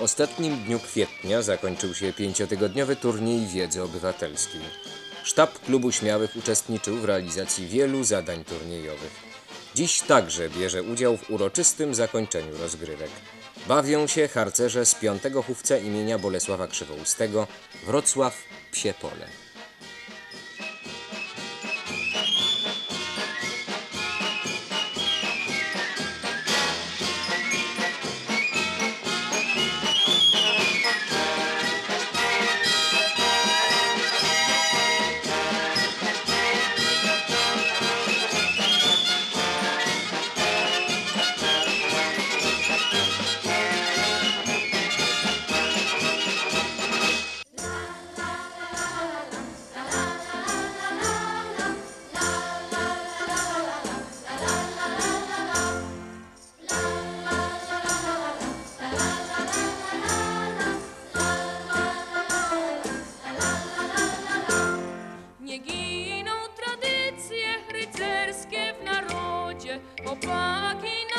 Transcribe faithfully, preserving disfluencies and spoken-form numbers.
W ostatnim dniu kwietnia zakończył się pięciotygodniowy turniej wiedzy obywatelskiej. Sztab Klubu Śmiałych uczestniczył w realizacji wielu zadań turniejowych. Dziś także bierze udział w uroczystym zakończeniu rozgrywek. Bawią się harcerze z piątego Hufca imienia Bolesława Krzywoustego, Wrocław, Psie Pole. Giną tradycje rycerskie w narodzie, chłopaki